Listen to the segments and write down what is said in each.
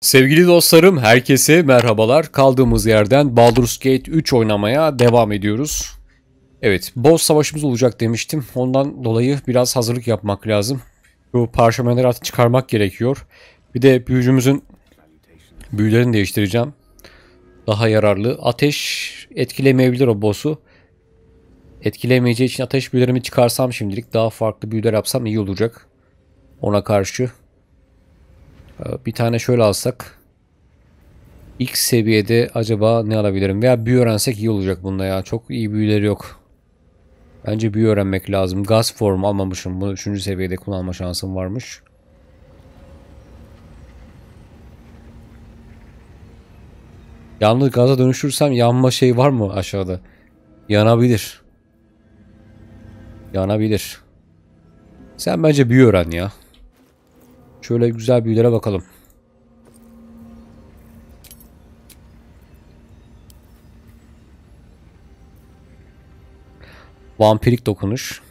Sevgili dostlarım, herkese merhabalar. Kaldığımız yerden Baldur's Gate 3 oynamaya devam ediyoruz. Evet, boss savaşımız olacak demiştim. Ondan dolayı biraz hazırlık yapmak lazım. Bu parşömenleri artık çıkarmak gerekiyor. Bir de büyülerini değiştireceğim. Daha yararlı. Ateş etkilemeyebilir o boss'u. Etkilemeyeceği için ateş büyülerimi çıkarsam şimdilik daha farklı büyüler yapsam iyi olacak. Ona karşı. Bir tane şöyle alsak. İlk seviyede acaba ne alabilirim? Veya büyü öğrensek iyi olacak bunda ya. Çok iyi büyüleri yok. Bence büyü öğrenmek lazım. Gaz formu almamışım. Bunu 3. seviyede kullanma şansım varmış. Yalnız gaza dönüşürsem yanma şey var mı aşağıda? Yanabilir. Yanabilir. Sen bence büyü öğren ya. Şöyle güzel büyülere bakalım. Vampirik dokunuş.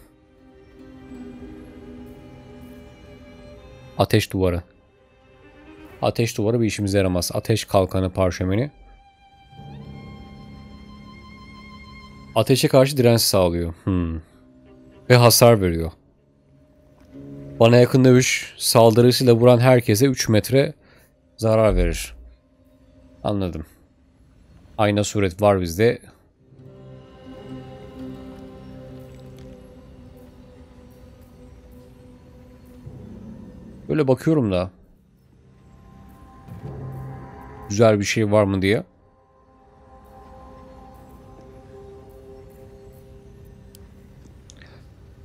Ateş duvarı. Ateş duvarı bir işimize yaramaz. Ateş kalkanı parşömeni. Ateşe karşı direnç sağlıyor. Ve hasar veriyor. Bana yakın dövüş saldırısıyla vuran herkese 3 metre zarar verir. Anladım. Ayna suret var bizde. Böyle bakıyorum da. Güzel bir şey var mı diye.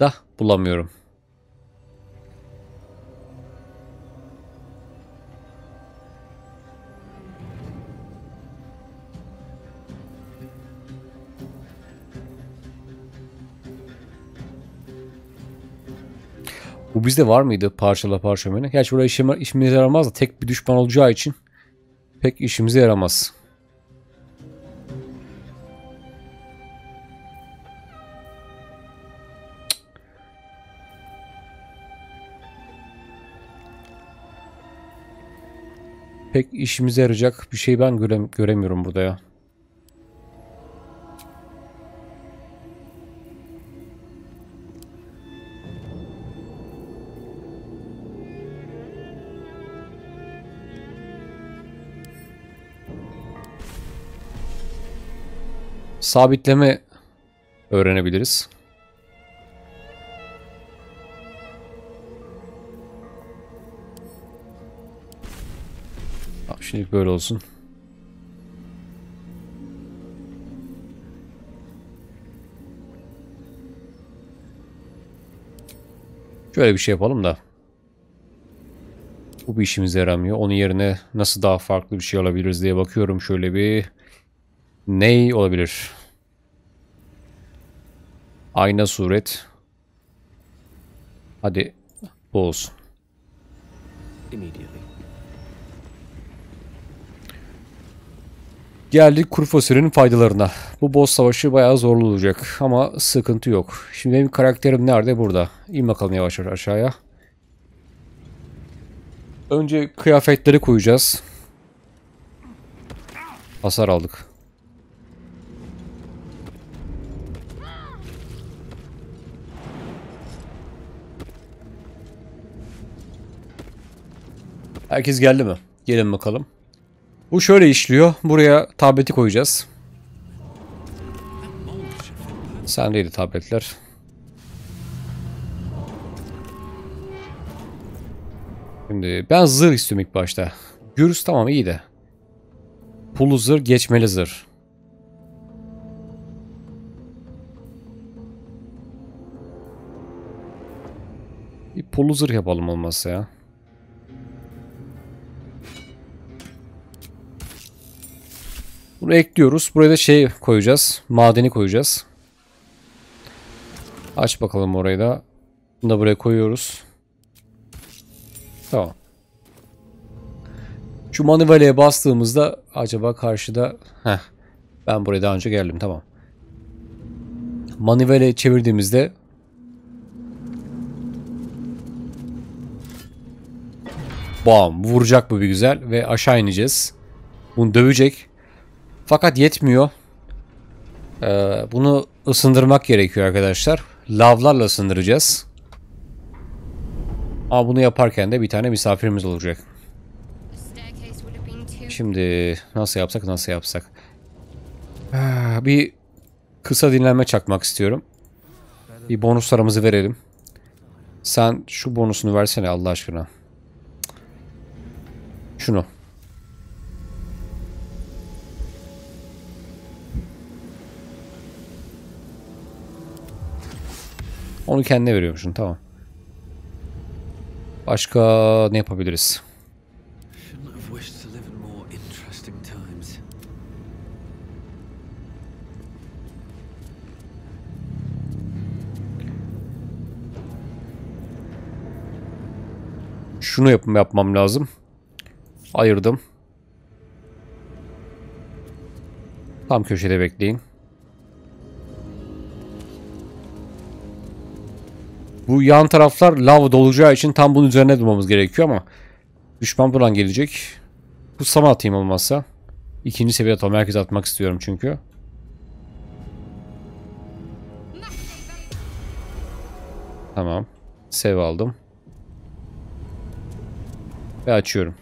Da bulamıyorum. Bu bizde var mıydı parçala parşömeni? Gerçi buraya işimize yaramaz da tek bir düşman olacağı için pek işimize yaramaz. Pek işimize yarayacak bir şey ben göremiyorum burada ya. Sabitleme öğrenebiliriz. Şimdi böyle olsun. Şöyle bir şey yapalım da. Bu bir işimize yaramıyor. Onun yerine nasıl daha farklı bir şey alabiliriz diye bakıyorum. Şöyle bir ney olabilir? Ayna suret. Hadi bu olsun. Geldik kuru fasulyenin faydalarına. Bu boss savaşı bayağı zorlu olacak ama sıkıntı yok. Şimdi benim karakterim nerede? Burada. İn bakalım yavaş yavaş aşağıya. Önce kıyafetleri koyacağız. Hasar aldık. Herkes geldi mi? Gelin bakalım. Bu şöyle işliyor. Buraya tableti koyacağız. Sendeydi tabletler. Şimdi ben zırh istiyorum ilk başta. Gürüz tamam iyi de. Pulu zırh, geçmeli zırh. Bir pulu zırh yapalım olmazsa ya. Bunu ekliyoruz. Buraya da şey koyacağız. Madeni koyacağız. Aç bakalım orayı da. Bunu da buraya koyuyoruz. Tamam. Şu maniveleye bastığımızda acaba karşıda... Heh. Ben buraya daha önce geldim. Tamam. Maniveleye çevirdiğimizde... Bam. Vuracak bu bir güzel. Ve aşağı ineceğiz. Bunu dövecek. Fakat yetmiyor. Bunu ısındırmak gerekiyor arkadaşlar. Lavlarla ısındıracağız. Ama bunu yaparken de bir tane misafirimiz olacak. Şimdi nasıl yapsak nasıl yapsak. Bir kısa dinlenme çakmak istiyorum. Bir bonuslarımızı verelim. Sen şu bonusunu versene Allah aşkına. Şunu. Onu kendine veriyormuşsun, tamam. Başka ne yapabiliriz? Şunu yapmam lazım. Ayırdım. Tam köşede bekleyin. Bu yan taraflar lav dolacağı için tam bunun üzerine durmamız gerekiyor ama düşman buradan gelecek. Kutsama atayım olmazsa. İkinci seviye atalım. Herkese atmak istiyorum çünkü. Tamam. Save aldım. Ve açıyorum.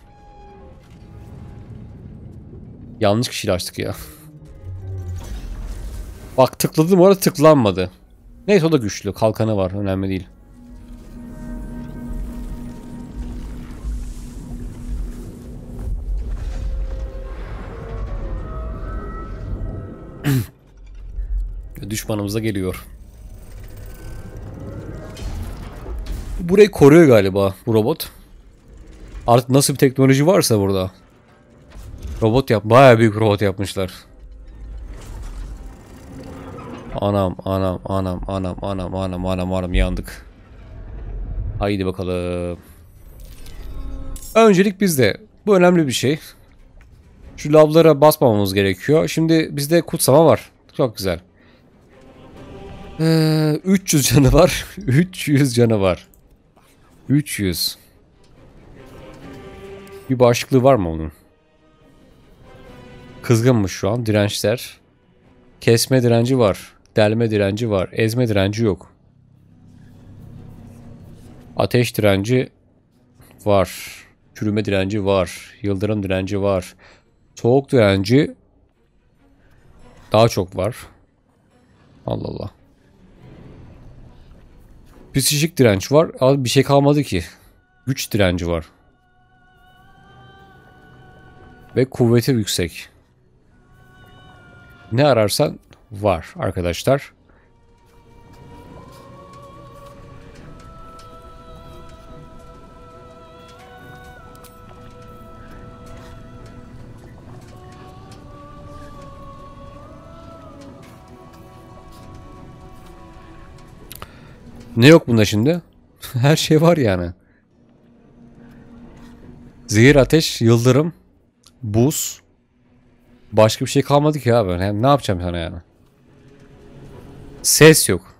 Yanlış kişiyle açtık ya. Bak tıkladım orada tıklanmadı. Neyse o da güçlü. Kalkanı var. Önemli değil. Düşmanımız da geliyor. Burayı koruyor galiba bu robot. Artık nasıl bir teknoloji varsa burada. Robot yap. Bayağı büyük robot yapmışlar. Anam yandık. Haydi bakalım. Öncelik bizde. Bu önemli bir şey. Şu lavlara basmamamız gerekiyor. Şimdi bizde kutsama var. Çok güzel. 300 canı var. 300 canı var. 300. Bir bağışıklığı var mı onun? Kızgınmış şu an. Dirençler. Kesme direnci var. Delme direnci var. Ezme direnci yok. Ateş direnci var. Çürüme direnci var. Yıldırım direnci var. Soğuk direnci daha çok var. Allah Allah. Psikik direnç var. Abi bir şey kalmadı ki. Güç direnci var. Ve kuvveti yüksek. Ne ararsan var arkadaşlar. Ne yok bunda şimdi? Her şey var yani. Zehir, ateş, yıldırım, buz. Başka bir şey kalmadı ki abi. Yani ne yapacağım sana yani? Ses yok.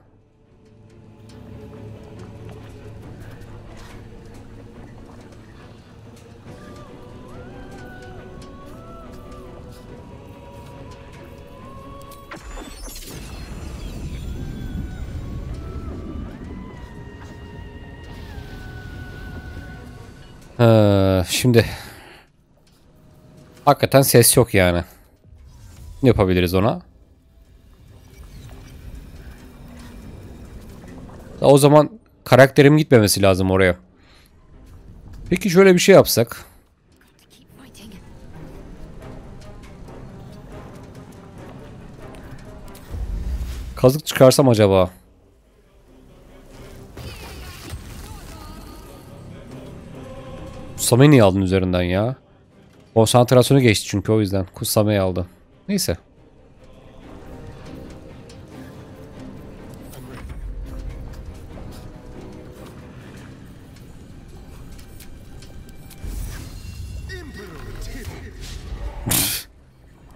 Şimdi hakikaten ses yok yani. Ne yapabiliriz ona? O zaman karakterim gitmemesi lazım oraya. Peki şöyle bir şey yapsak. Kazık çıkarsam acaba? Kutsamayı niye aldın üzerinden ya? Konsantrasyonu geçti çünkü o yüzden. Kutsamayı aldı. Neyse.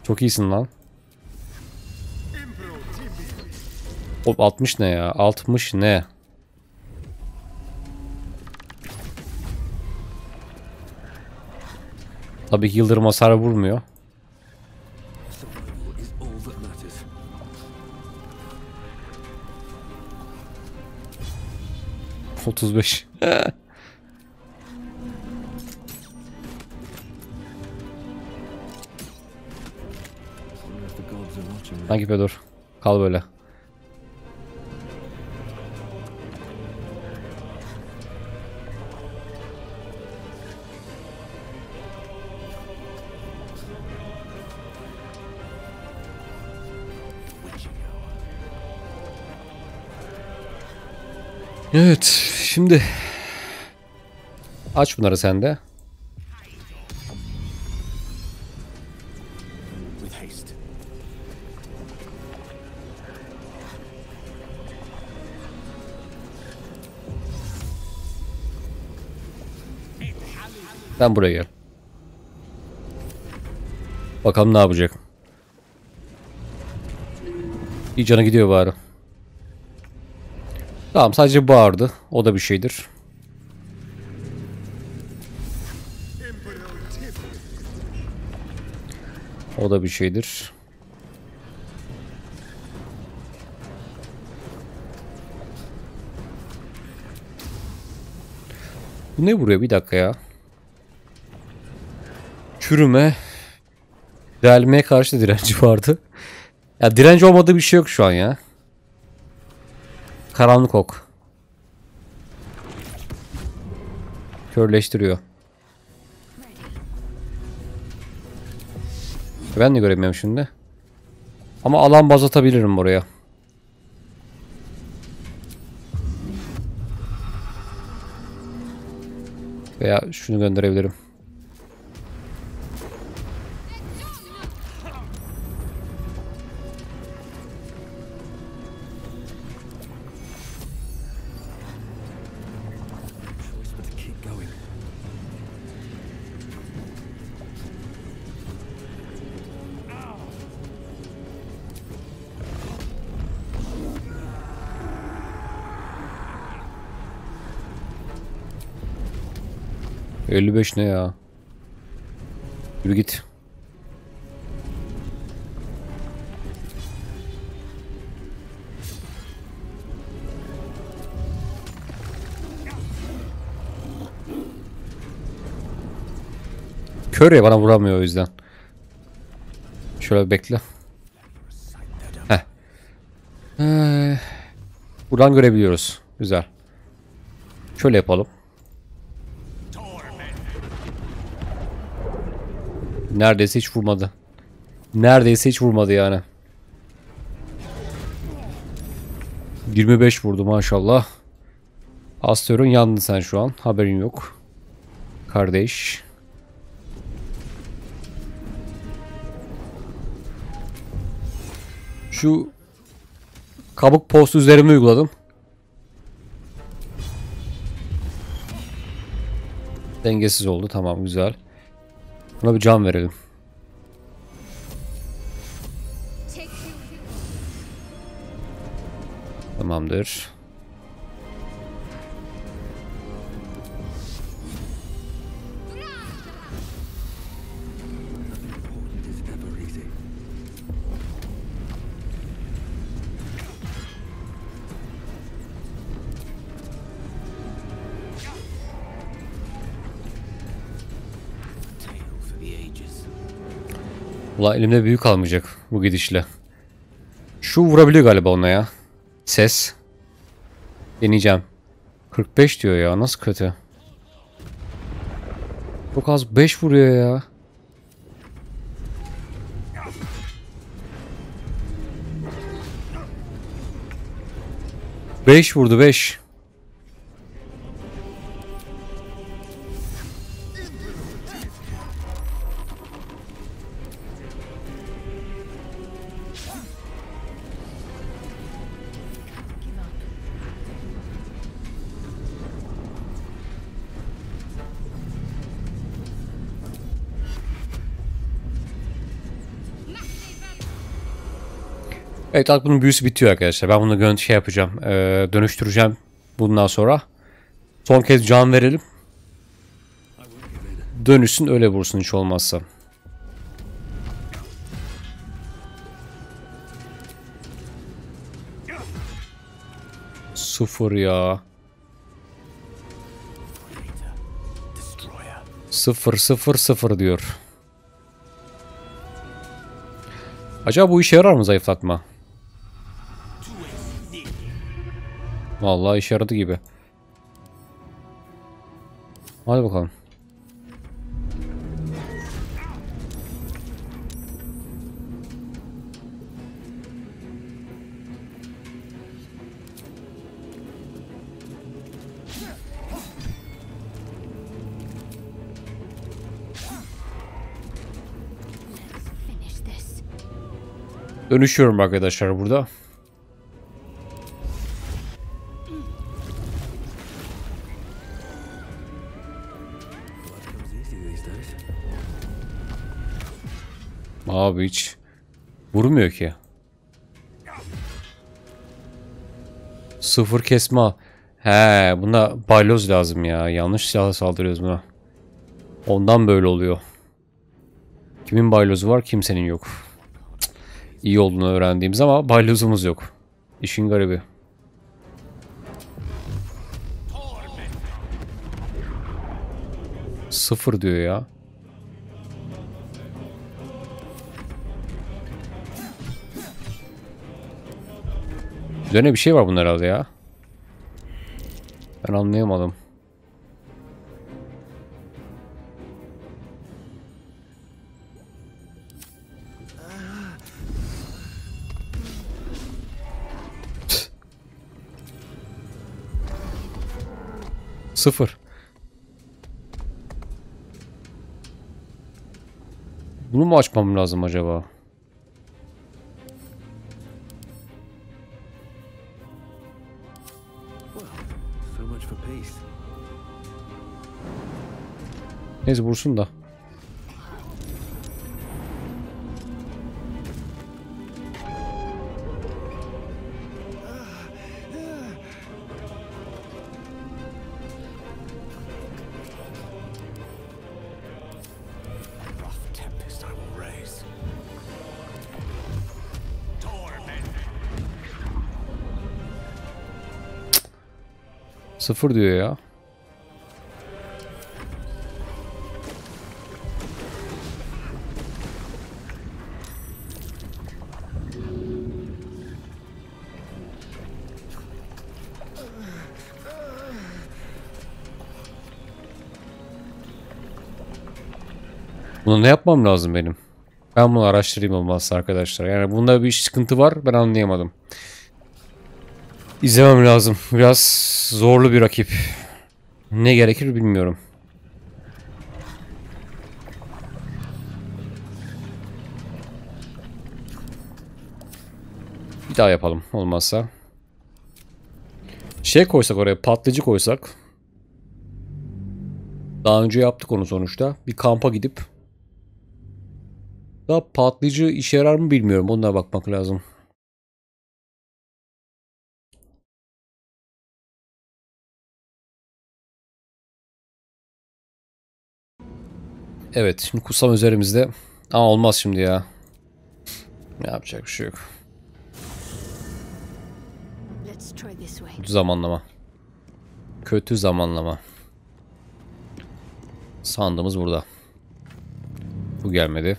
Çok iyisin lan. Hop 60 ne ya? 60 ne? Tabii ki yıldırım hasarı vurmuyor. ...35. Takip et, dur. Kal böyle. Evet, şimdi aç bunları sen de. Sen buraya gel. Bakalım ne yapacak. İyi, canı gidiyor bari. Tamam, sadece bağırdı. O da bir şeydir. O da bir şeydir. Bu ne buraya? Bir dakika ya. Çürüme. Delmeye karşı da direnci vardı. Ya direnci olmadığı bir şey yok şu an ya. Karanlık ok. Körleştiriyor. Ben de göremiyorum şimdi. Ama alan baz atabilirim buraya. Veya şunu gönderebilirim. ...55 ne ya? Yürü git. Kör ya, bana vuramıyor o yüzden. Şöyle bekle. Heh. Buradan görebiliyoruz. Güzel. Şöyle yapalım. Neredeyse hiç vurmadı. Neredeyse hiç vurmadı yani. 25 vurdu maşallah. Astarion yandın sen şu an. Haberin yok. Kardeş. Şu kabuk postu üzerime uyguladım. Dengesiz oldu. Tamam, güzel. Buna bir can verelim. Tamamdır. Vallahi elimde büyük kalmayacak bu gidişle. Şu vurabiliyor galiba ona ya. Ses. Deneyeceğim. 45 diyor ya, nasıl kötü. Çok az, 5 vuruyor ya. Beş vurdu, 5. Evet, artık bunun büyüsü bitiyor arkadaşlar. Ben bunu şey yapacağım, dönüştüreceğim bundan sonra. Son kez can verelim. dönüşsün öyle vursun hiç olmazsa. Sıfır ya. Sıfır sıfır sıfır diyor. Acaba bu işe yarar mı zayıflatma? Vallahi işe yaradı gibi. Hadi bakalım. Dönüşüyorum arkadaşlar burada. Abi hiç vurmuyor ki. Sıfır kesme. He, buna balyoz lazım ya. Yanlış silahla saldırıyoruz buna. Ondan böyle oluyor. Kimin balyozu var, kimsenin yok. İyi olduğunu öğrendiğimiz ama balyozumuz yok. İşin garibi. Sıfır diyor ya. Üzerine bir şey var bunun herhalde ya. Ben anlayamadım. Sıfır. Bunu mu açmam lazım acaba? Neyse vursun da. Sıfır diyor ya. Bunu ne yapmam lazım benim? Ben bunu araştırayım olmazsa arkadaşlar. Yani bunda bir sıkıntı var, ben anlayamadım. İzlemem lazım. Biraz zorlu bir rakip. Ne gerekir bilmiyorum. Bir daha yapalım olmazsa. Şey koysak oraya, patlayıcı koysak. Daha önce yaptık onu sonuçta. Bir kampa gidip. Daha patlayıcı işe yarar mı bilmiyorum. Onlara bakmak lazım. Evet, şimdi kutsam üzerimizde. Aa, olmaz şimdi ya. Yapacak bir şey yok. Kötü zamanlama. Kötü zamanlama. Sandığımız burada. Bu gelmedi.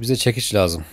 Bize çekiç lazım.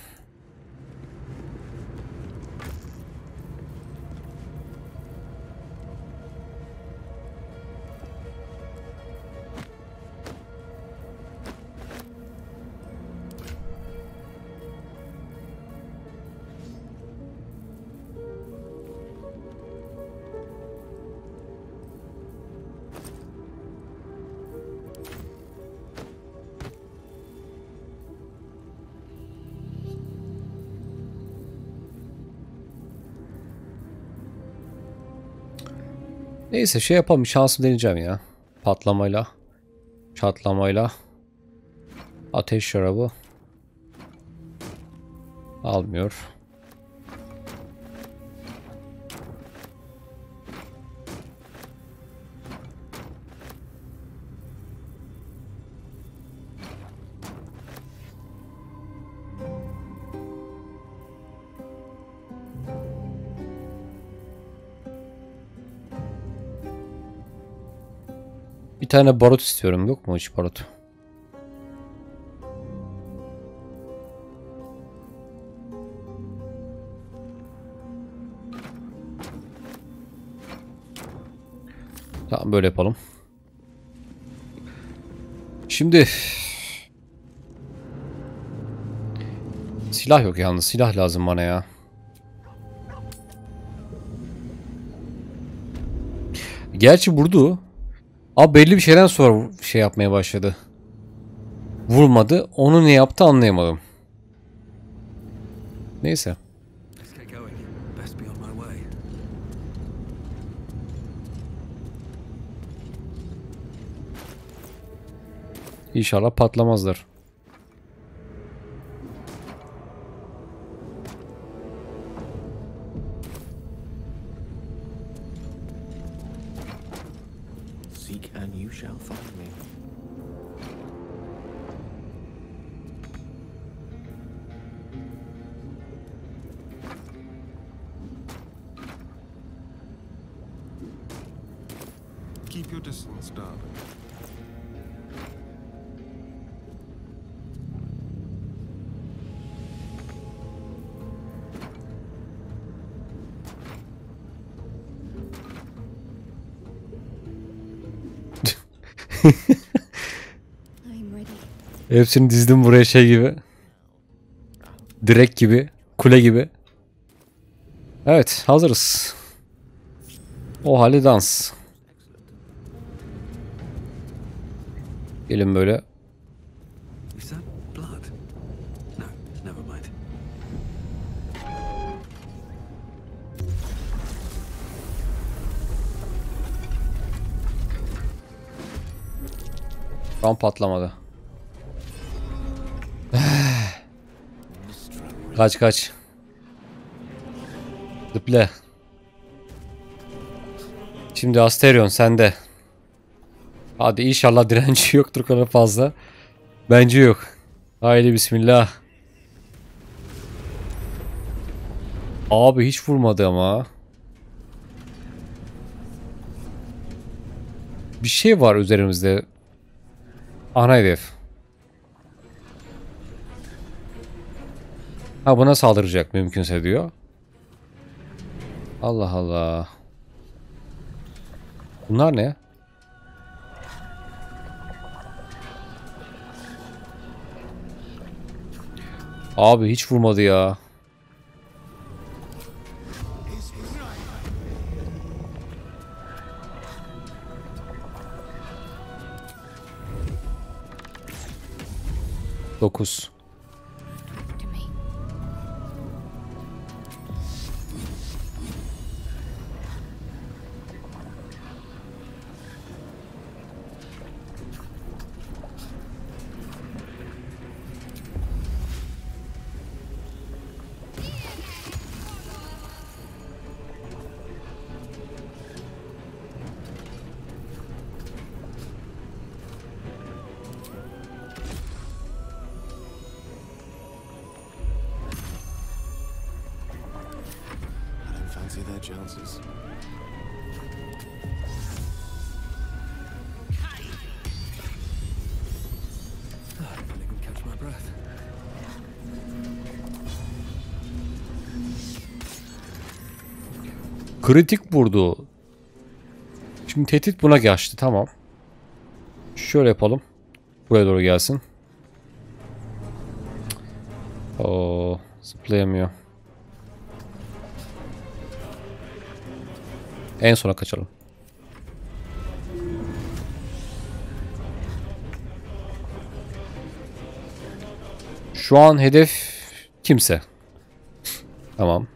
Neyse şey yapalım, şansımı deneyeceğim ya. Patlamayla, çatlamayla, ateş şarabı. Almıyor. Bir tane barut istiyorum. Yok mu hiç barut? Tamam, böyle yapalım. Şimdi silah yok yalnız. Silah lazım bana ya. Gerçi vurdu. Abi belli bir şeyden sonra şey yapmaya başladı. Vurmadı. Onu ne yaptı anlayamadım. Neyse. İnşallah patlamazlar. Hepsini dizdim buraya şey gibi. Direk gibi. Kule gibi. Evet, hazırız. O halde dans. Gelin böyle. Tam patlamadı. Kaç kaç. Zıple. Şimdi Astarion sende. Hadi inşallah direnci yoktur kadar fazla. Bence yok. Haydi bismillah. Abi hiç vurmadı ama. Bir şey var üzerimizde. Ana hedef. Ha, buna saldıracak mümkünse diyor. Allah Allah. Bunlar ne? Abi hiç vurmadı ya. Dokuz. Kritik vurdu. Şimdi tehdit buna geçti. Tamam. Şöyle yapalım. Buraya doğru gelsin. Oo, zıplayamıyor. En sona kaçalım. Şu an hedef kimse. Tamam.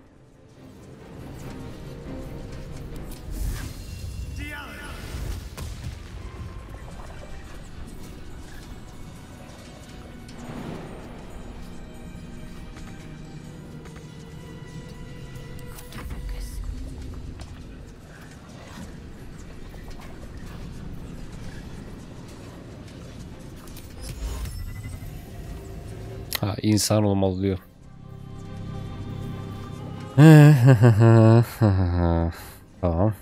ya, insan olmalı diyor. Tamam.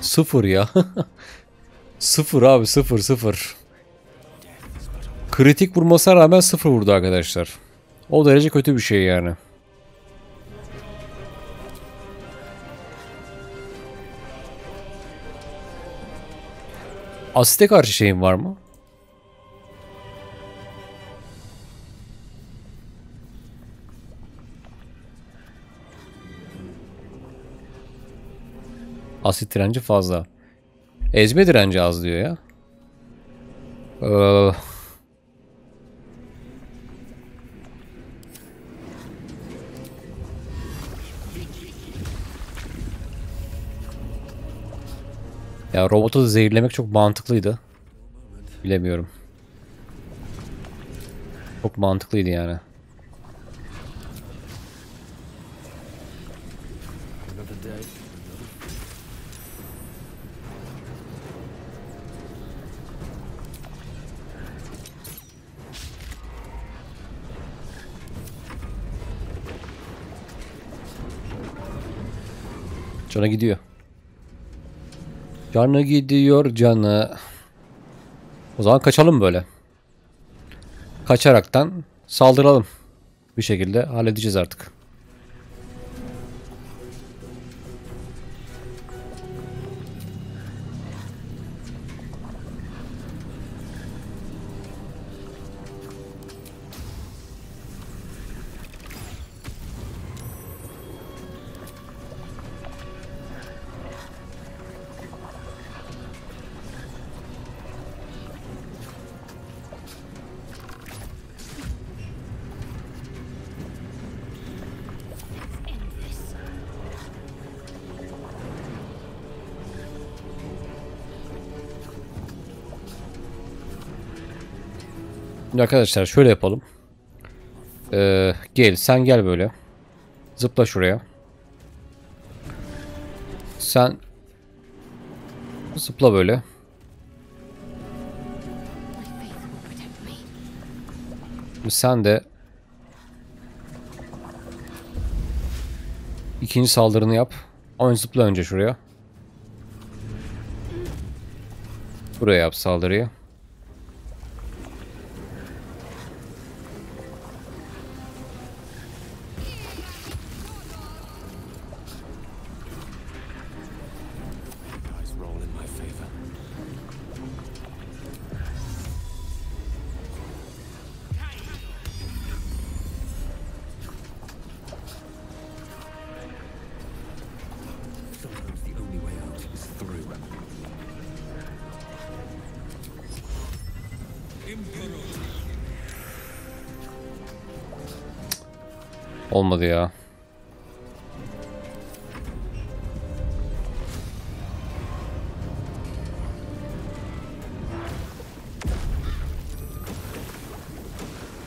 Sıfır ya. Sıfır abi, sıfır sıfır. Kritik vurmasına rağmen sıfır vurdu arkadaşlar. O derece kötü bir şey yani. Asite karşı şeyim var mı? Asit direnci fazla. Ezme direnci az diyor ya. Ya robotu da zehirlemek çok mantıklıydı. Bilemiyorum. Çok mantıklıydı yani. Canı gidiyor. Canı gidiyor canı. O zaman kaçalım böyle. Kaçaraktan saldıralım. Bir şekilde halledeceğiz artık. Arkadaşlar şöyle yapalım. Gel, sen gel böyle. Zıpla şuraya. Sen zıpla böyle. Sen de ikinci saldırını yap. Önce zıpla önce şuraya. Buraya yap saldırıyı. Olmadı ya.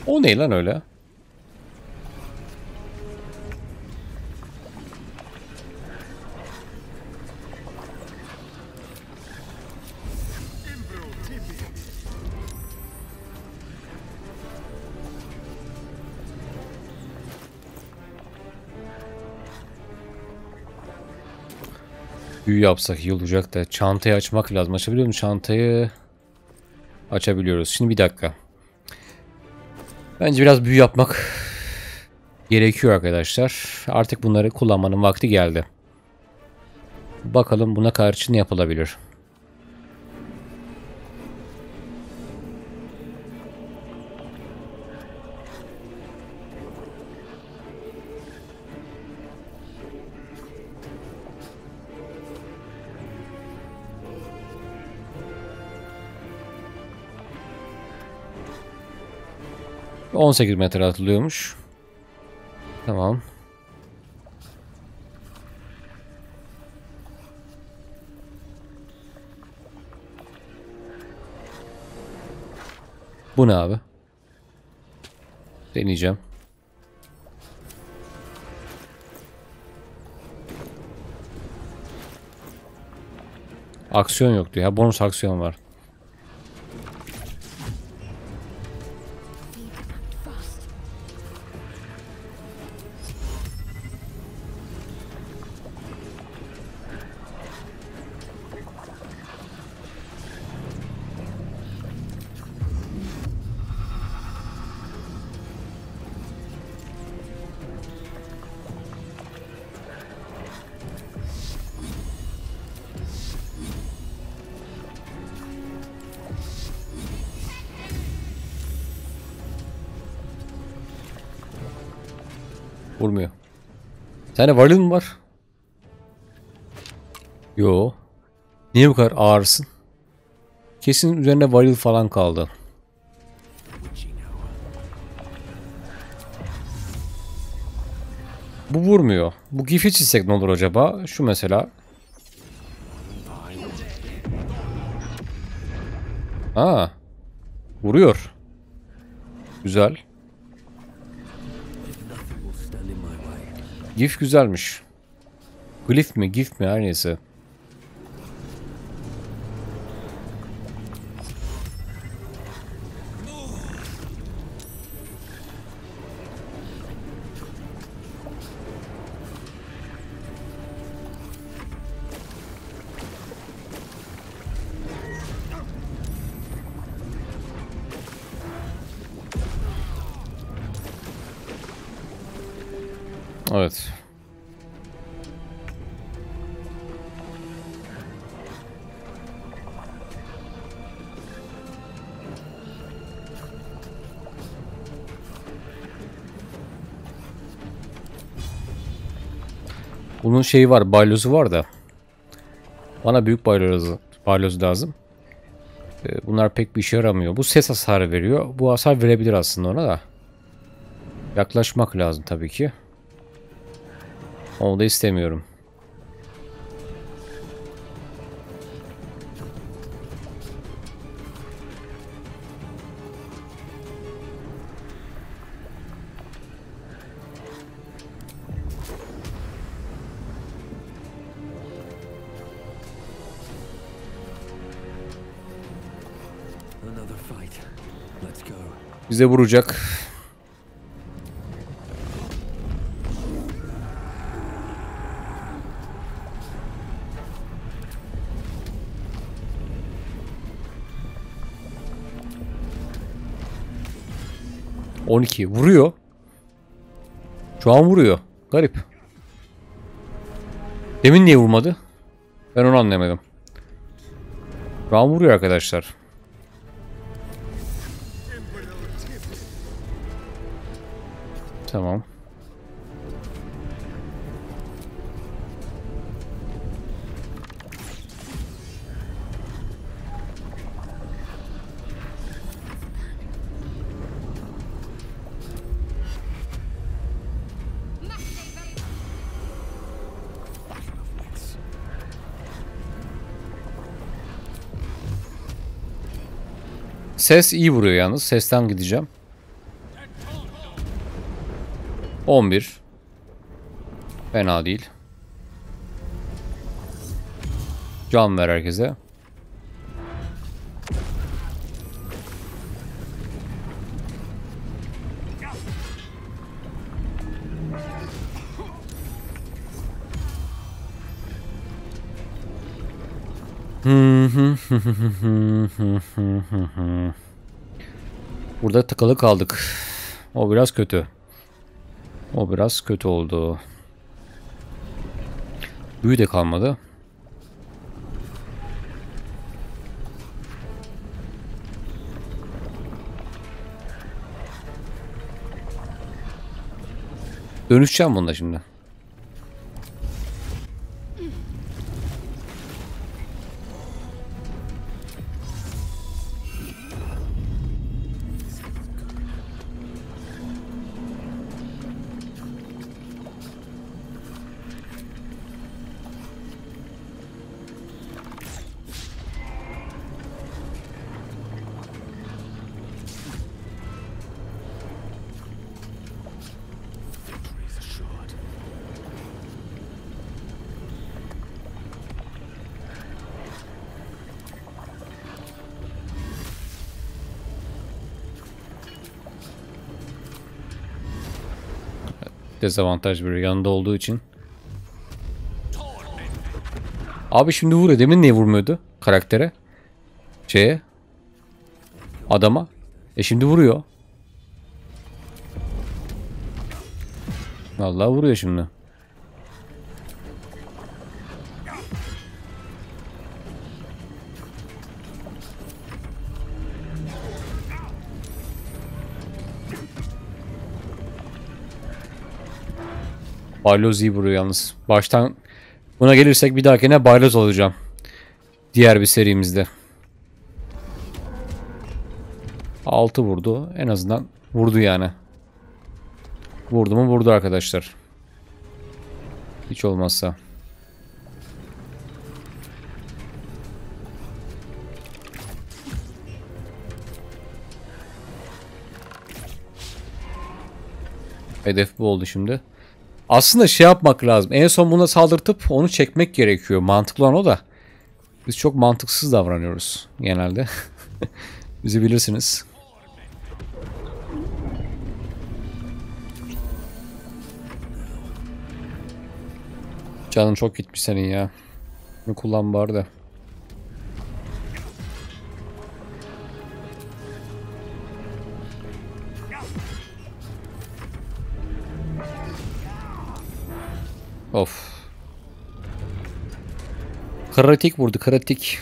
O ne lan öyle? Büyü yapsak iyi olacak da çantayı açmak lazım. Açabiliyor muyum çantayı? Açabiliyoruz. Şimdi bir dakika. Bence biraz büyü yapmak gerekiyor arkadaşlar. Artık bunları kullanmanın vakti geldi. Bakalım buna karşı ne yapılabilir? ...18 metre atılıyormuş. Tamam. Bu ne abi? Deneyeceğim. Aksiyon yoktu ya. Bonus aksiyon var. Vurmuyor. Bir tane varlığın mı var? Yo. Niye bu kadar ağırsın? Kesin üzerine varil falan kaldı. Bu vurmuyor. Bu gif'i çizsek ne olur acaba? Şu mesela. Aa. Vuruyor. Güzel. Gif güzelmiş. Glif mi? Gif mi? Her neyse. Evet. Bunun şeyi var, balyozu var da. Bana büyük balyoz lazım. Bunlar pek bir işe yaramıyor. Bu ses hasarı veriyor. Bu hasar verebilir aslında ona da. Yaklaşmak lazım tabii ki. Onu da istemiyorum. Bize vuracak. Vuruyor. Şu an vuruyor. Garip. Demin niye vurmadı? Ben onu anlayamadım. Şu an vuruyor arkadaşlar. Tamam. Ses iyi vuruyor yalnız. Sesten gideceğim. 11. Fena değil. Can ver herkese. Burada tıkalı kaldık. O biraz kötü. O biraz kötü oldu. Büyü de kalmadı. Dönüşeceğim bunda şimdi. dezavantaj veriyor yanında olduğu için. Abi şimdi vuruyor. Demin niye vurmuyordu karaktere? Şeye. Adama. E şimdi vuruyor. Vallahi vuruyor şimdi. Balyoz iyi vuruyor yalnız. Baştan buna gelirsek bir dahakine balyoz olacağım. Diğer bir serimizde. 6 vurdu. En azından vurdu yani. Vurdu mu vurdu arkadaşlar. Hiç olmazsa. Hedef bu oldu şimdi. Aslında şey yapmak lazım. En son buna saldırtıp onu çekmek gerekiyor. Mantıklı olan o da. Biz çok mantıksız davranıyoruz genelde. Bizi bilirsiniz. Canın çok gitmiş senin ya. Bunu kullan bari de. Of. Kritik vurdu, kritik.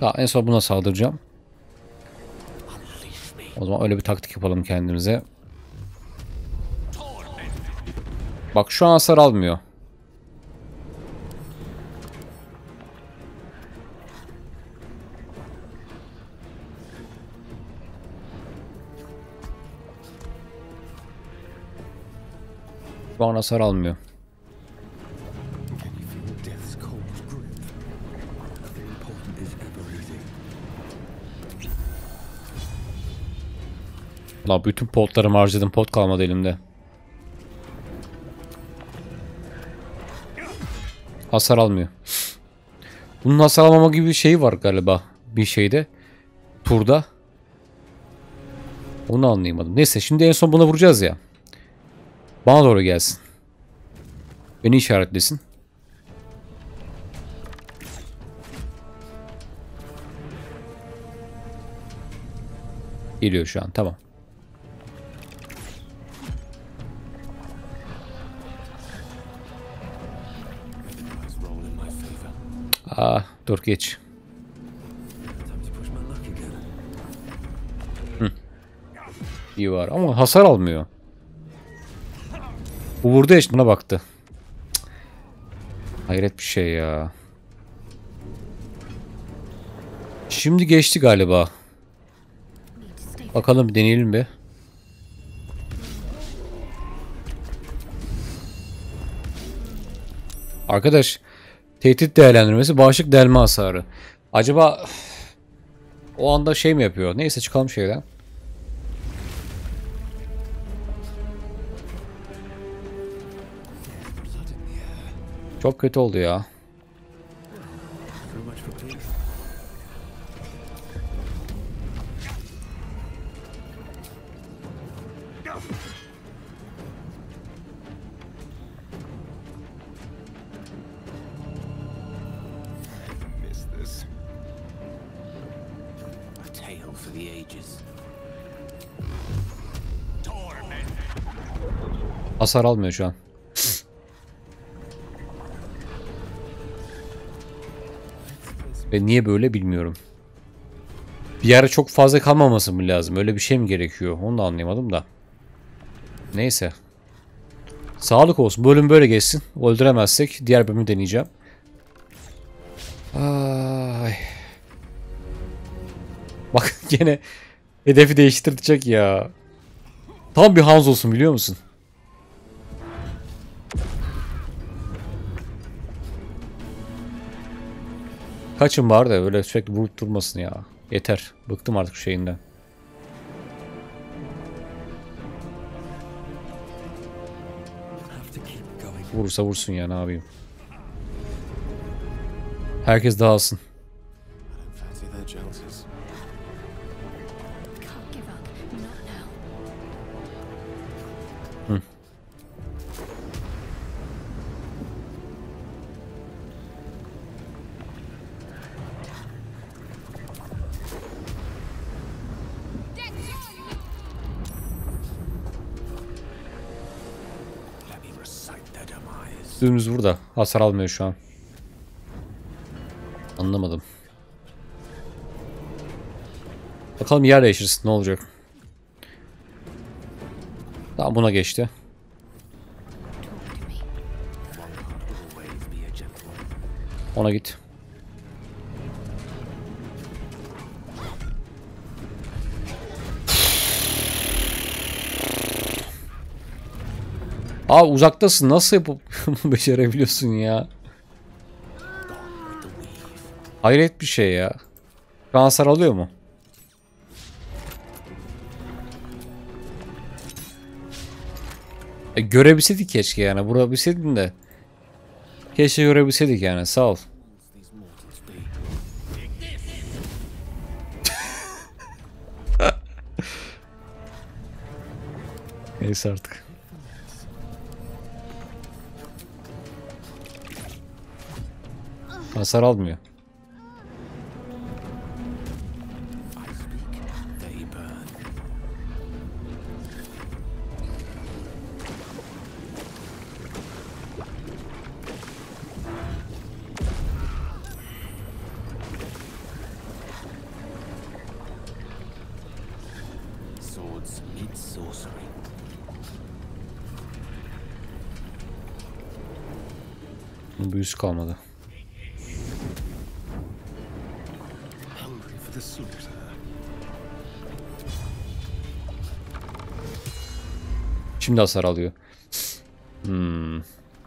Daha en son buna saldıracağım. O zaman öyle bir taktik yapalım kendimize. Bak şu an hasar almıyor. Şu an hasar almıyor. Lan bütün potlarımı harcadım. Pot kalmadı elimde. Hasar almıyor. Bunun hasar almama gibi bir şeyi var galiba. Bir şeyde. Turda. Onu anlayamadım. Neyse şimdi en son buna vuracağız ya. Bana doğru gelsin. Beni işaretlesin. Geliyor şu an. Tamam. Dur geç. İyi var ama hasar almıyor. Bu vurdu eş buna baktı. Cık. Hayret bir şey ya. Şimdi geçti galiba. Bakalım bir deneyelim bir. Arkadaş. Tehdit değerlendirmesi, bağışık delme hasarı. Acaba o anda şey mi yapıyor? Neyse çıkalım şeyden. Çok kötü oldu ya. Hasar almıyor şu an. Ve niye böyle bilmiyorum. Bir yere çok fazla kalmaması mı lazım? Öyle bir şey mi gerekiyor? Onu da anlayamadım da. Neyse. Sağlık olsun. Bölüm böyle geçsin. Öldüremezsek diğer bölümü deneyeceğim. Ay. Bak gene hedefi değiştirecek ya. Tam bir Hanzo olsun biliyor musun? Kaçın bari de böyle sürekli vurup durmasın ya. Yeter. Bıktım artık şu şeyinden. Vurursa vursun ya ne yapayım. Herkes dağılsın. Üstümüz burada. Hasar almıyor şu an. Anlamadım. Bakalım yer değişirsin. Ne olacak? Tamam, buna geçti. Ona git. Abi uzaktasın, nasıl yapıp becerebiliyorsun ya? Hayret bir şey ya. Kanser alıyor mu? Görebilseydik keşke yani. Vurabilseydin de. Keşke görebilseydik yani. Sağ ol. Neyse artık. Hasar almıyor. Büyüsü kalmadı. Şimdi hasar alıyor.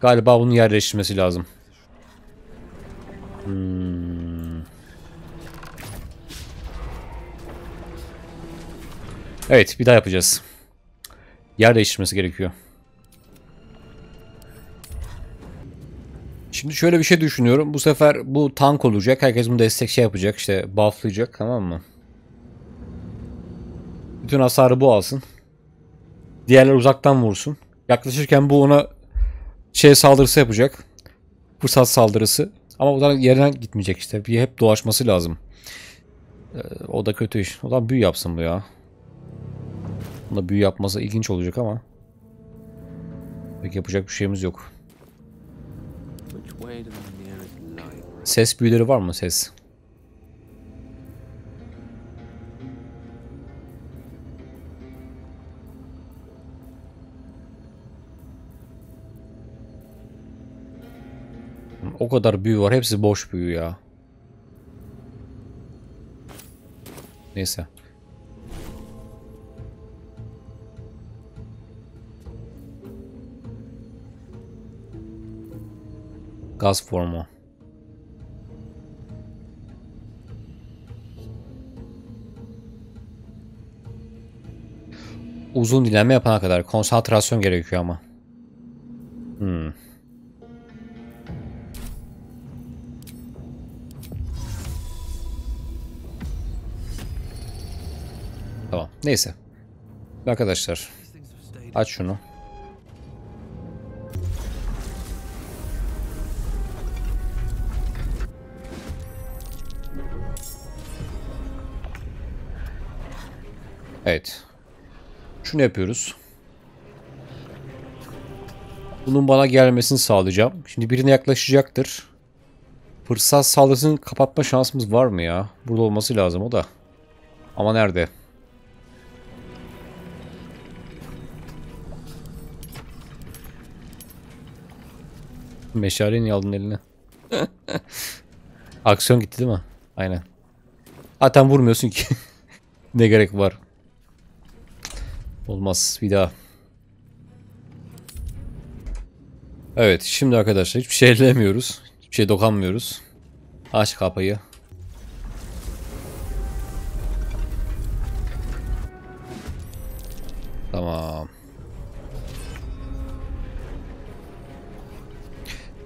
Galiba bunun yerleştirmesi lazım. Evet, bir daha yapacağız. Yer değiştirmesi gerekiyor. Şimdi şöyle bir şey düşünüyorum. Bu sefer bu tank olacak. Herkes bunu destek şey yapacak. İşte bufflayacak, tamam mı? Bütün hasarı bu alsın. Diğerler uzaktan vursun. Yaklaşırken bu ona şey saldırısı yapacak. Fırsat saldırısı. Ama o da yerden gitmeyecek işte. Bir hep dolaşması lazım. O da kötü iş. O da büyü yapsın bu ya. Bunda büyü yapması ilginç olacak ama. Peki yapacak bir şeyimiz yok. Ses büyüleri var mı? Ses. O kadar büyü var. Hepsi boş büyü ya. Neyse. Gaz formu. Uzun dinlenme yapana kadar konsantrasyon gerekiyor ama. Tamam. Neyse. Arkadaşlar. Aç şunu. Evet. Şunu yapıyoruz. Bunun bana gelmesini sağlayacağım. Şimdi birine yaklaşacaktır. Fırsat saldırısını kapatma şansımız var mı ya? Burada olması lazım o da. Ama nerede? Meşaleyi niye aldın eline? Aksiyon gitti değil mi? Aynen. Zaten vurmuyorsun ki. Ne gerek var? Olmaz. Bir daha. Evet. Şimdi arkadaşlar hiçbir şey ellemiyoruz. Hiçbir şey dokunmuyoruz. Aç kapıyı. Tamam.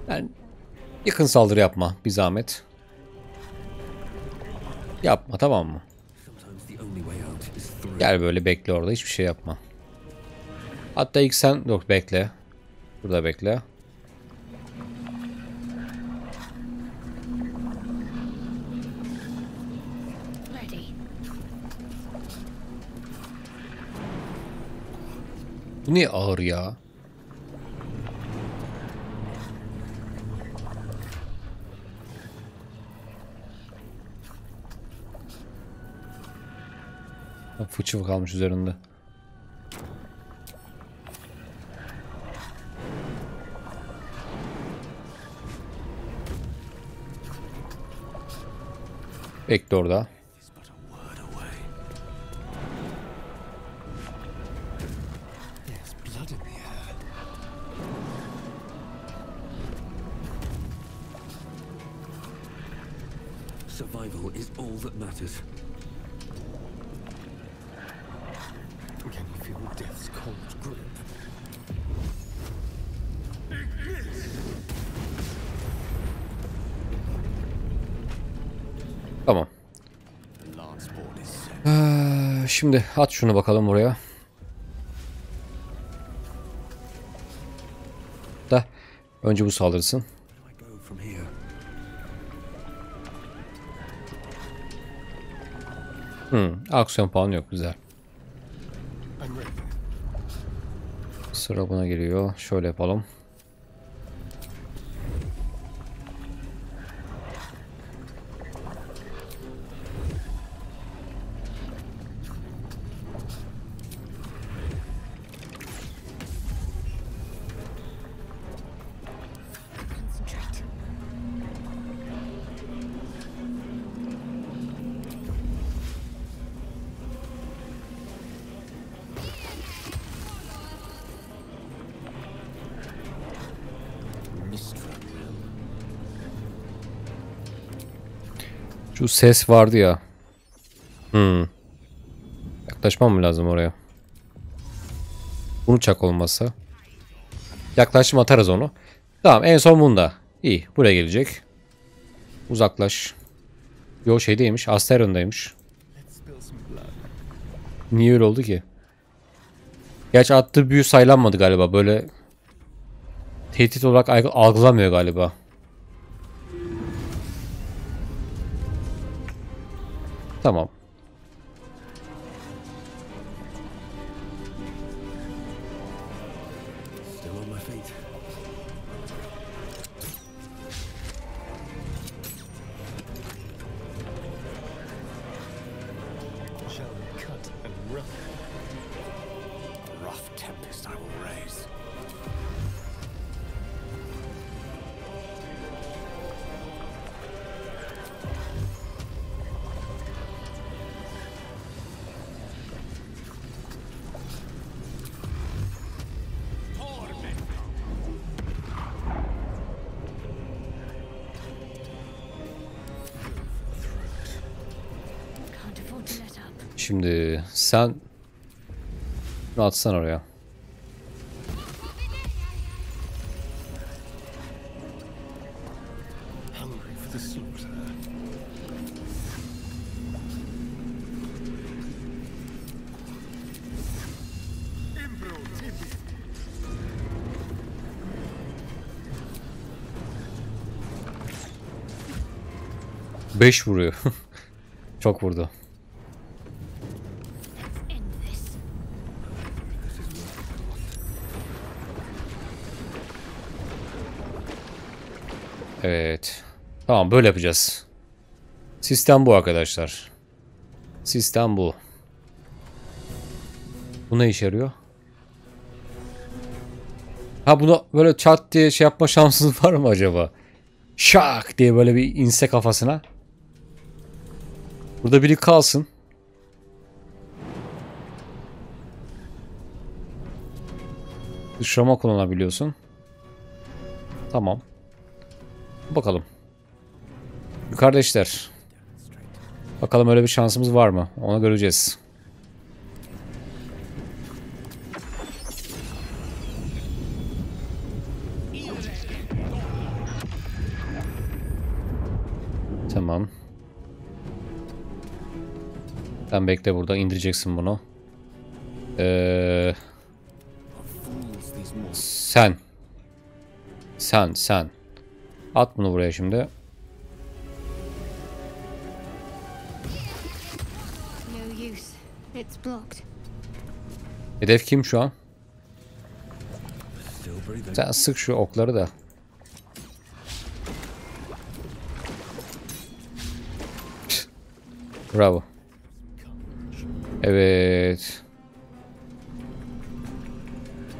Yani yakın saldırı yapma. Bir zahmet. Yapma, tamam mı? Gel böyle bekle orada, hiçbir şey yapma. Hatta ilk sen yok, bekle. Burada bekle. Bu niye ağır ya? Fıçı kalmış üzerinde. Bekle orada. Tamam. Şimdi at şunu bakalım buraya. Da önce bu saldırsın. Aksiyon puanı yok, güzel. Sıra buna geliyor. Şöyle yapalım. Şu ses vardı ya. Yaklaşmam mı lazım oraya? Bunu çak olmazsa. Yaklaşım atarız onu. Tamam, en son bunda. İyi, buraya gelecek. Uzaklaş. Yo, şeydeymiş. Astarion'daymış. Niye öyle oldu ki? Gerçi attığı büyü saylanmadı galiba. Böyle tehdit olarak algılamıyor galiba. Tamam. Şimdi sen bunu atsan oraya. Beş vuruyor. Çok vurdu. Evet. Tamam, böyle yapacağız. Sistem bu arkadaşlar. Sistem bu. Bu ne işe yarıyor? Ha, bunu böyle çat diye şey yapma şansınız var mı acaba? Şak diye böyle bir inse kafasına. Burada biri kalsın. Dışlama kullanabiliyorsun. Tamam. Bakalım. Kardeşler. Bakalım öyle bir şansımız var mı? Ona göreceğiz. Tamam. Sen bekle burada, indireceksin bunu. Sen. At bunu buraya şimdi. Hedef kim şu an? Sen sık şu okları da. Bravo. Evet.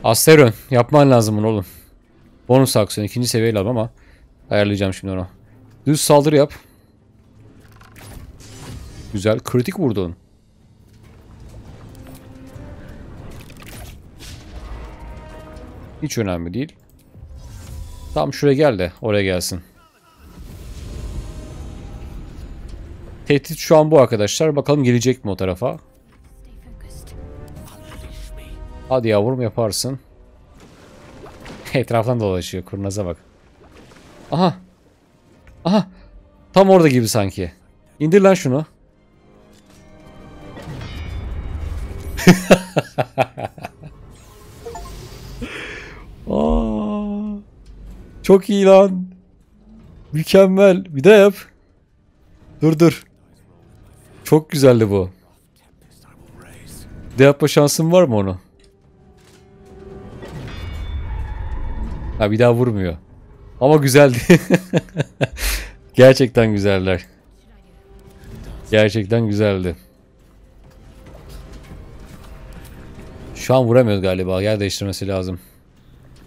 Astarion, yapman lazım bunu oğlum. Bonus aksiyon 2. seviyeyle al ama ayarlayacağım şimdi onu. Düz saldırı yap. Güzel, kritik vurdun. Hiç önemli değil. Tam şuraya gel de oraya gelsin. Tehdit şu an bu arkadaşlar. Bakalım gelecek mi o tarafa? Hadi yavrum yaparsın. Etraftan dolaşıyor. Kurnaza bak. Aha. Aha. Tam orada gibi sanki. İndir lan şunu. Aa, çok iyi lan. Mükemmel. Bir de yap. Dur. Çok güzeldi bu. Bir de yapma şansın var mı onu? Ha, bir daha vurmuyor. Ama güzeldi. Gerçekten güzeller. Gerçekten güzeldi. Şu an vuramıyoruz galiba. Yer değiştirmesi lazım.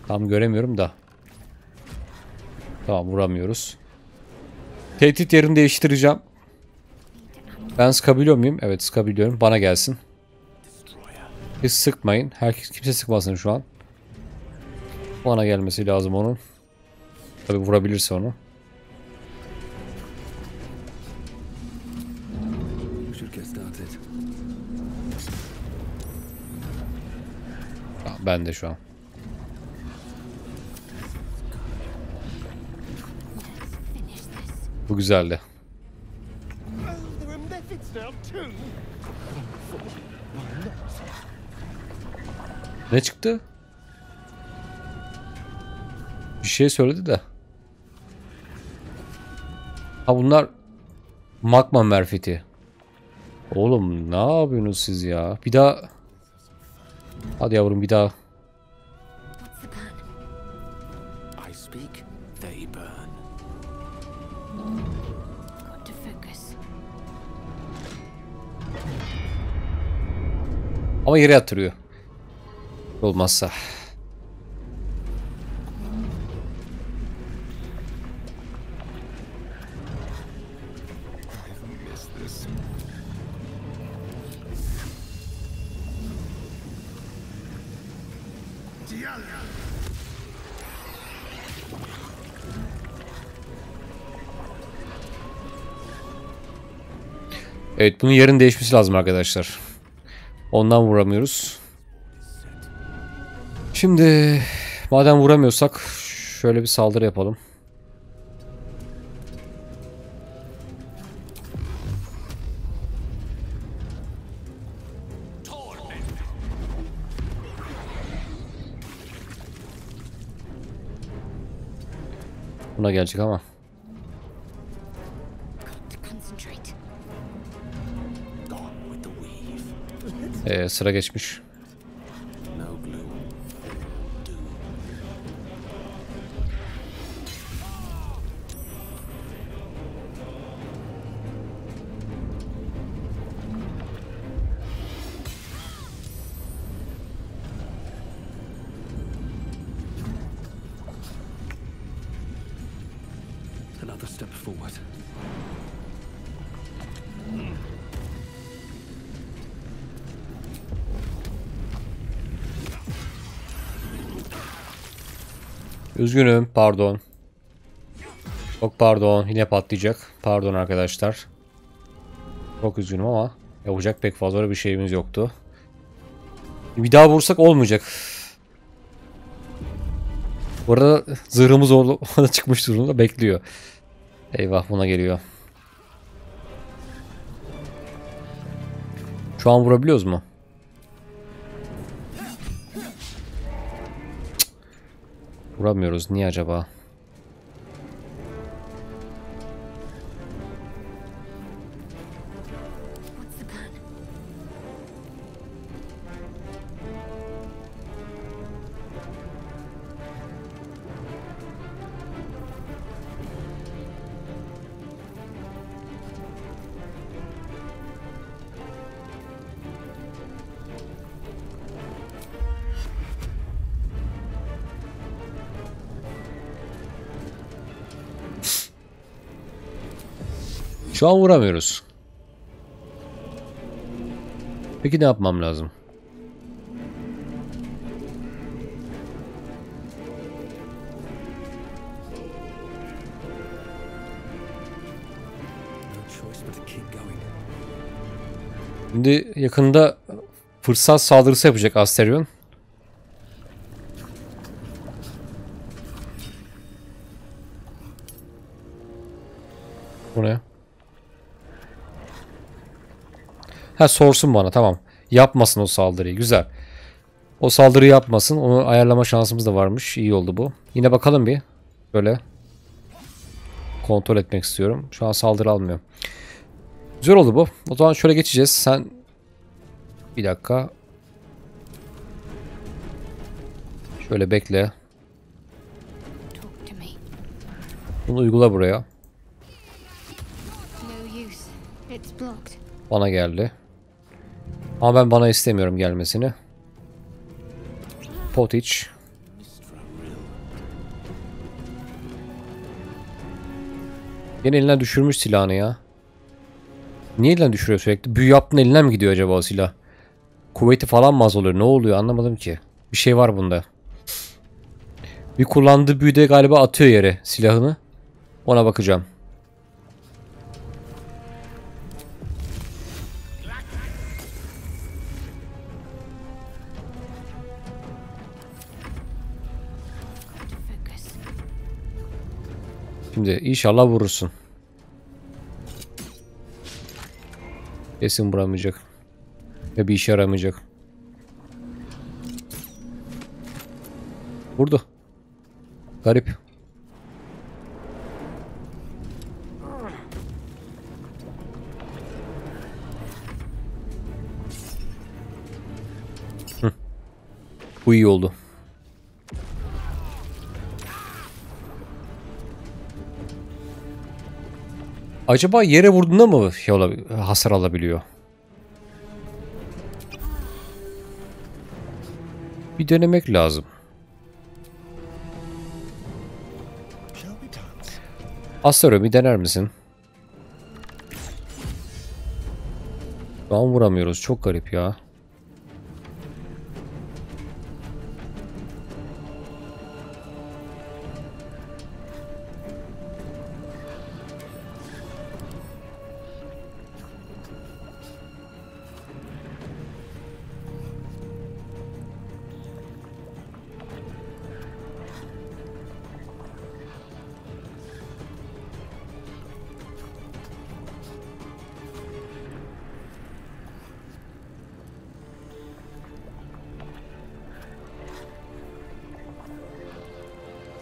Tam göremiyorum da. Tamam, vuramıyoruz. Tehdit yerini değiştireceğim. Ben sıkabiliyor muyum? Evet, sıkabiliyorum. Bana gelsin. Hiç sıkmayın. Herkes, kimse sıkmasın şu an. Bana gelmesi lazım onun. Tabii vurabilirse onu. Tamam, ben de şu an. Bu güzeldi. Ne çıktı? Bir şey söyledi de. Ha, bunlar Magma Merfeti. Oğlum ne yapıyorsunuz siz ya? Bir daha. Hadi yavrum bir daha. Ama yere yatırıyor. Olmazsa. Evet, bunun yerin değişmesi lazım arkadaşlar. Ondan vuramıyoruz. Şimdi madem vuramıyorsak şöyle bir saldırı yapalım. Buna gelecek ama. Sıra geçmiş. Üzgünüm, pardon. Çok pardon, yine patlayacak. Pardon arkadaşlar. Çok üzgünüm ama yapacak pek fazla bir şeyimiz yoktu. Bir daha vursak olmayacak. Bu arada zırhımız orada çıkmış durumda, bekliyor. Eyvah, buna geliyor. Şu an vurabiliyoruz mu? Cık. Vuramıyoruz. Niye acaba? Şu an vuramıyoruz. Peki ne yapmam lazım? Şimdi yakında fırsat saldırısı yapacak Astarion. Ha, sorsun bana, tamam. Yapmasın o saldırıyı, güzel. O saldırıyı yapmasın, onu ayarlama şansımız da varmış. İyi oldu bu. Yine bakalım bir. Böyle kontrol etmek istiyorum. Şu an saldırı almıyor. Güzel oldu bu. O zaman şöyle geçeceğiz. Sen bir dakika. Şöyle bekle. Bunu uygula buraya. Bana geldi. Ama ben bana istemiyorum gelmesini. Potiç. Yine elinden düşürmüş silahını ya. Niye elinden düşürüyor sürekli? Büyü yaptığın elinden mi gidiyor acaba o silah? Kuvveti falan mı az oluyor? Ne oluyor? Anlamadım ki. Bir şey var bunda. Bir kullandığı büyüde galiba atıyor yere silahını. Ona bakacağım. Şimdi inşallah vurursun. Kesin vuramayacak. Ve bir işe yaramayacak. Vurdu. Garip. Bu iyi oldu. Acaba yere vurduğunda mı hasar alabiliyor? Bir denemek lazım. Astarion, bir dener misin? Şu an vuramıyoruz. Çok garip ya.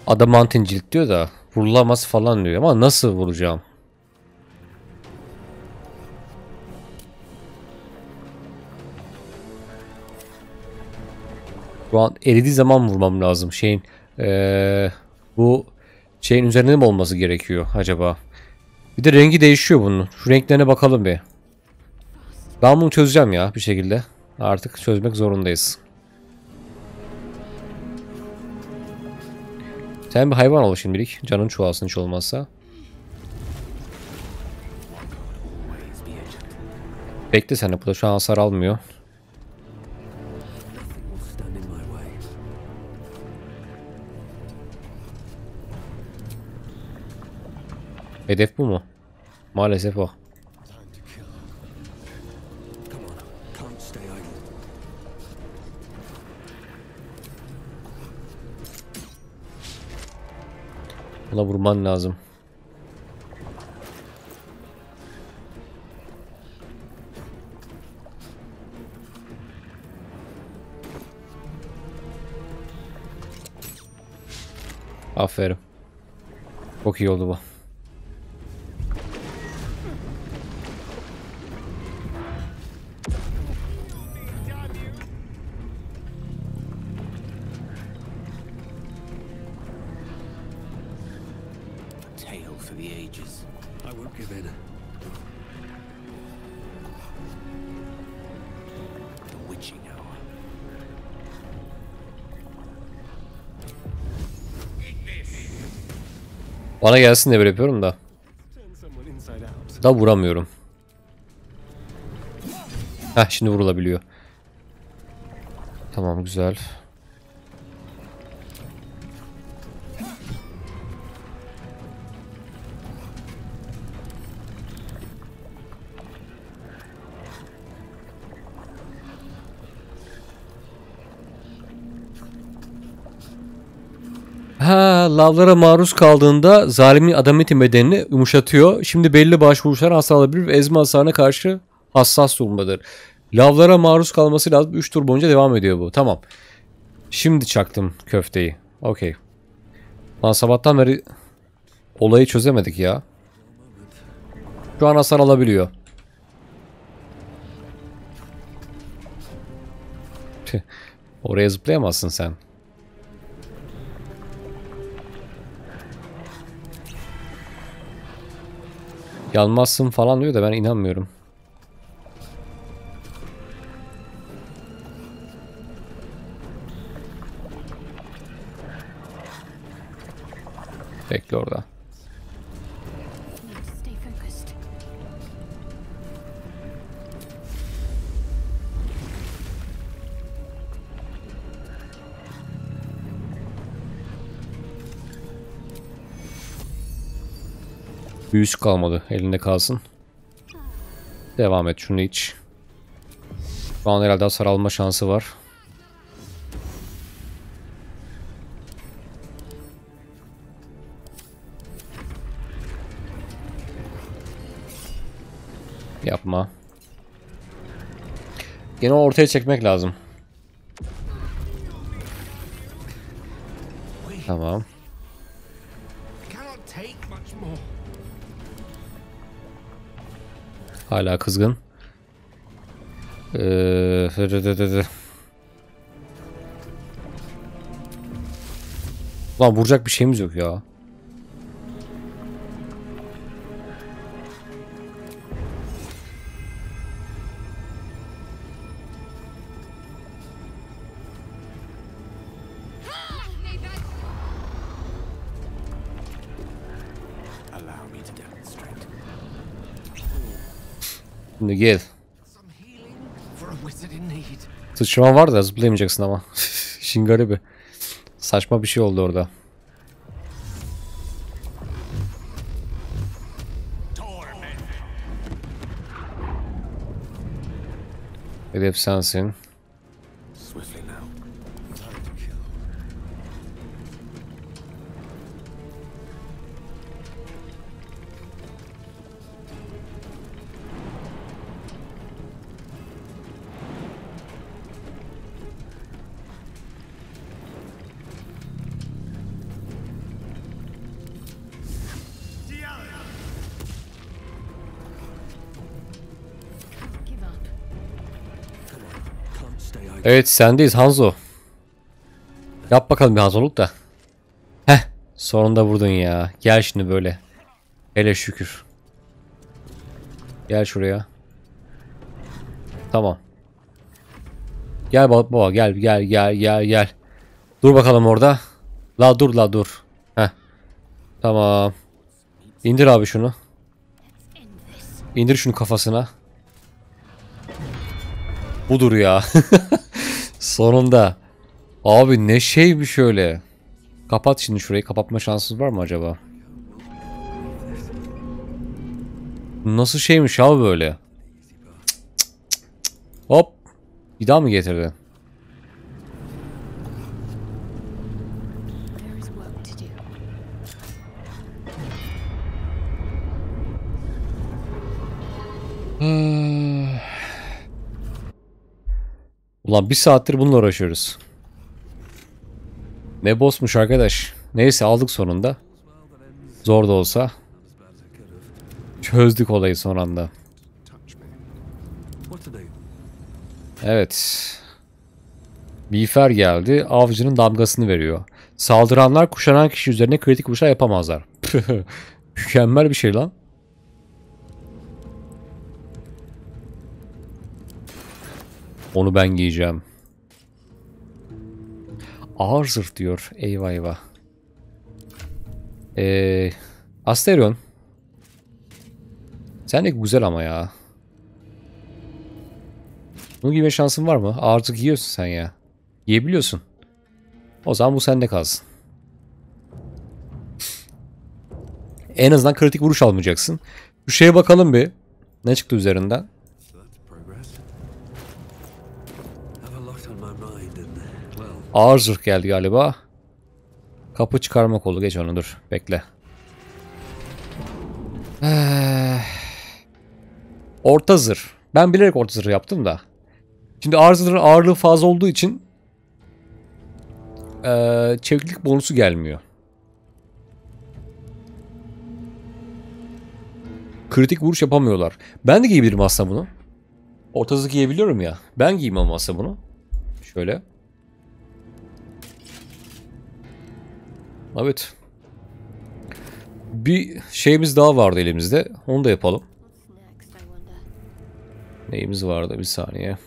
Adam antincilik diyor da vurulamaz falan diyor ama nasıl vuracağım? Şu an eridiği zaman vurmam lazım. Şeyin bu şeyin üzerinde mi olması gerekiyor acaba? Bir de rengi değişiyor bunun. Şu renklerine bakalım bir. Ben bunu çözeceğim ya bir şekilde. Artık çözmek zorundayız. Sen bir hayvan ol şimdilik. Canın çoğalsın hiç olmazsa. Bekle sen de. Bu da şu an hasar almıyor. Hedef bu mu? Maalesef o. Ona vurman lazım. Aferin. Çok iyi oldu bu. Bana gelsin diye böyle yapıyorum da. Da vuramıyorum. Heh, şimdi vurulabiliyor. Tamam, güzel. Lavlara maruz kaldığında zalimin adameti bedenini yumuşatıyor. Şimdi belli başlı vuruşlar hasar alabilir ve ezme hasarına karşı hassas durumdadır. Lavlara maruz kalması lazım. 3 tur boyunca devam ediyor bu. Tamam. Şimdi çaktım köfteyi. Okey. Lan sabahtan beri olayı çözemedik ya. Şu an hasar alabiliyor. Oraya zıplayamazsın sen. Yanmazsın falan diyor da ben inanmıyorum. Bekle orada. Büyüsü kalmadı. Elinde kalsın. Devam et. Şunu iç. Şu an herhalde hasar alma şansı var. Yapma. Yine ortaya çekmek lazım. Tamam. Hala kızgın. Lan vuracak bir şeyimiz yok ya. Şimdi gel. Sıçraman var da zıplayamayacaksın ama. İşin garibi. Saçma bir şey oldu orada. Hedef sensin. Evet, sendeyiz Hanzo. Yap bakalım bir Hanzo'luk da. Heh, sonunda vurdun ya. Gel şimdi böyle. Hele şükür. Gel şuraya. Tamam. Gel baba, gel. Dur bakalım orada. La dur. Heh. Tamam. İndir abi şunu. İndir şunu kafasına. Budur ya. Sonunda. Abi ne şeymiş öyle. Kapat şimdi şurayı. Kapatma şansınız var mı acaba? Nasıl şeymiş abi böyle? Cık. Hop. Bir daha mı getirdin? Ulan bir saattir bununla uğraşıyoruz. Ne bossmuş arkadaş. Neyse aldık sonunda. Zor da olsa. Çözdük olayı son anda. Evet. Miğfer geldi. Avcının damgasını veriyor. Saldıranlar kuşanan kişi üzerine kritik vuruşlar yapamazlar. Mükemmel bir şey lan. Onu ben giyeceğim. Ağır zırh diyor. Eyvah eyvah. Astarion. Sen de güzel ama ya. Bunu giyme şansın var mı? Artık giyiyorsun sen ya. Giyebiliyorsun. O zaman bu sende kalsın. En azından kritik vuruş almayacaksın. Şu şeye bakalım bir. Ne çıktı üzerinden? Ağır zırh geldi galiba. Kapı çıkarma kolu. Geç onu dur. Bekle. Orta zırh. Ben bilerek orta zırh yaptım da. Şimdi ağır zırhın ağırlığı fazla olduğu için çeviklik bonusu gelmiyor. Kritik vuruş yapamıyorlar. Ben de giyebilirim aslında bunu. Orta zırh giyebiliyorum ya. Ben giymem aslında bunu. Şöyle. Evet. Bir şeyimiz daha vardı elimizde. Onu da yapalım. Neyimiz vardı? Bir saniye.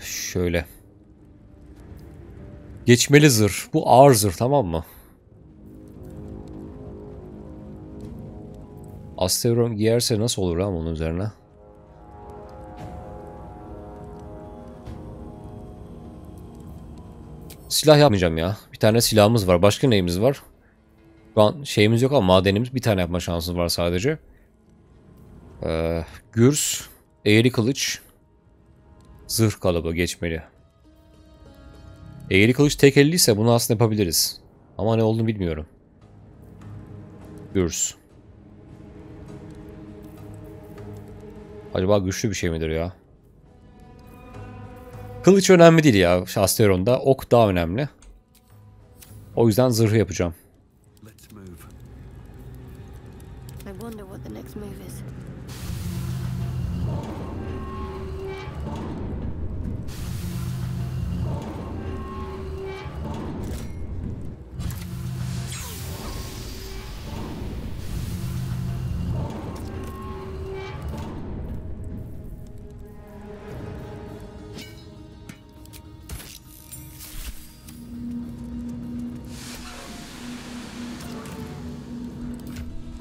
Şöyle. Geçmeli zırh. Bu ağır zırh, tamam mı? Astarion giyerse nasıl olur lan onun üzerine? Silah yapmayacağım ya. Bir tane silahımız var. Başka neyimiz var? Şu an şeyimiz yok ama madenimiz. Bir tane yapma şansımız var sadece. Gürs. Eğri kılıç. Zırh kalıbı geçmeli. Eğri kılıç tek elliyse bunu aslında yapabiliriz. Ama ne olduğunu bilmiyorum. Gürs. Acaba güçlü bir şey midir ya? Kılıç önemli değil ya Astarion'da. Ok daha önemli. O yüzden zırhı yapacağım.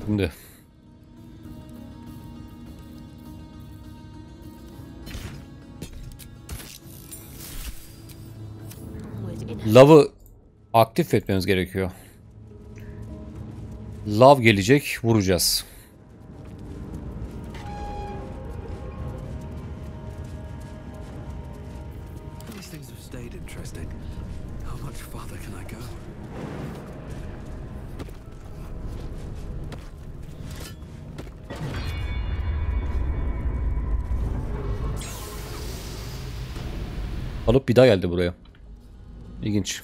Şimdi. Love'ı aktif etmemiz gerekiyor. Love gelecek, vuracağız. Alıp bir daha geldi buraya. İlginç.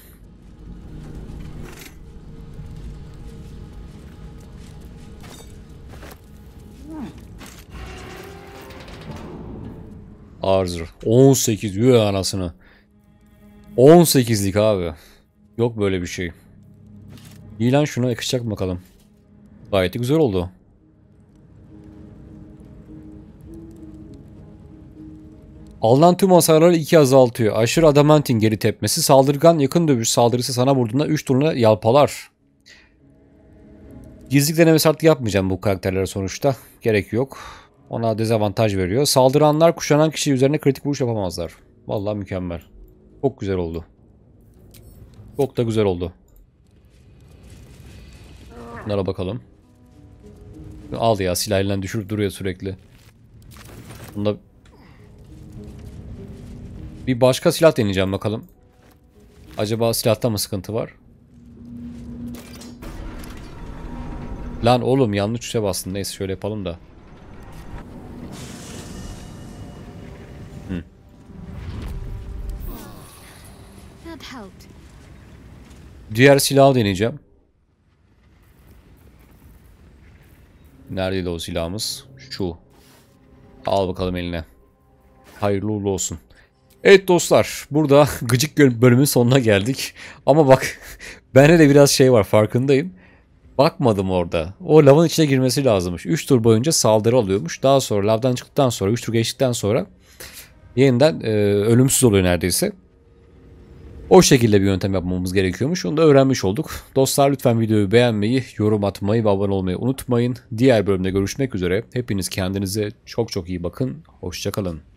Ağır 18 üye anasını. 18'lik abi. Yok böyle bir şey. İyi lan, şuna yakışacak mı bakalım. Gayet güzel oldu. Alınan tüm hasarları 2 azaltıyor. Aşırı adamantin geri tepmesi. Saldırgan yakın dövüş saldırısı sana vurduğunda 3 turuna yalpalar. Gizlilik denemesi artık yapmayacağım bu karakterlere sonuçta. Gerek yok. Ona dezavantaj veriyor. Saldıranlar kuşanan kişi üzerine kritik vuruş yapamazlar. Vallahi mükemmel. Çok güzel oldu. Çok da güzel oldu. Bunlara bakalım. Al ya, silah elinden düşürüp duruyor sürekli. Bunda... Bir başka silah deneyeceğim bakalım. Acaba silahta mı sıkıntı var? Lan oğlum yanlış tuşa bastın. Neyse şöyle yapalım da. Diğer silahı deneyeceğim. Neredeydi o silahımız? Şu. Al bakalım eline. Hayırlı uğurlu olsun. Evet dostlar, burada gıcık bölümün sonuna geldik. Ama bak bende de biraz şey var, farkındayım. Bakmadım orada. O lavın içine girmesi lazımmış. 3 tur boyunca saldırı alıyormuş. Daha sonra lavdan çıktıktan sonra 3 tur geçtikten sonra yeniden ölümsüz oluyor neredeyse. O şekilde bir yöntem yapmamız gerekiyormuş. Onu da öğrenmiş olduk. Dostlar lütfen videoyu beğenmeyi, yorum atmayı ve abone olmayı unutmayın. Diğer bölümde görüşmek üzere. Hepiniz kendinize çok çok iyi bakın. Hoşça kalın.